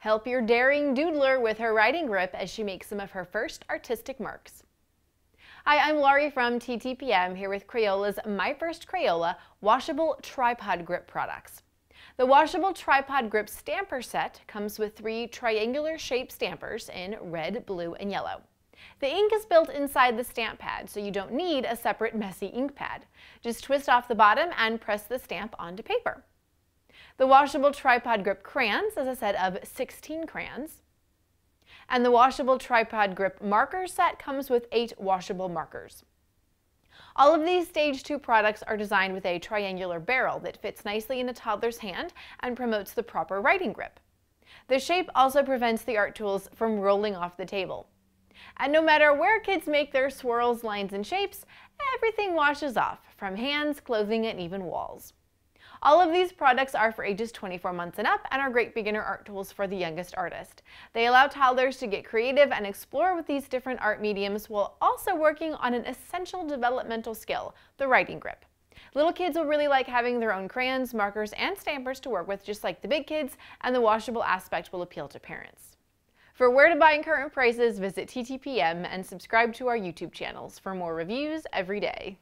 Help your daring doodler with her writing grip as she makes some of her first artistic marks. Hi, I'm Laurie from TTPM here with Crayola's My First Crayola washable tripod grip products. The washable tripod grip stamper set comes with 3 triangular shaped stampers in red, blue, and yellow. The ink is built inside the stamp pad, so you don't need a separate messy ink pad. Just twist off the bottom and press the stamp onto paper. The washable tripod grip crayons is a set of 16 crayons. And the washable tripod grip markers set comes with 8 washable markers. All of these Stage 2 products are designed with a triangular barrel that fits nicely in a toddler's hand and promotes the proper writing grip. The shape also prevents the art tools from rolling off the table. And no matter where kids make their swirls, lines, and shapes, everything washes off, from hands, clothing, and even walls. All of these products are for ages 24 months and up and are great beginner art tools for the youngest artist. They allow toddlers to get creative and explore with these different art mediums while also working on an essential developmental skill, the writing grip. Little kids will really like having their own crayons, markers, and stampers to work with just like the big kids, and the washable aspect will appeal to parents. For where to buy and current prices, visit TTPM and subscribe to our YouTube channels for more reviews every day.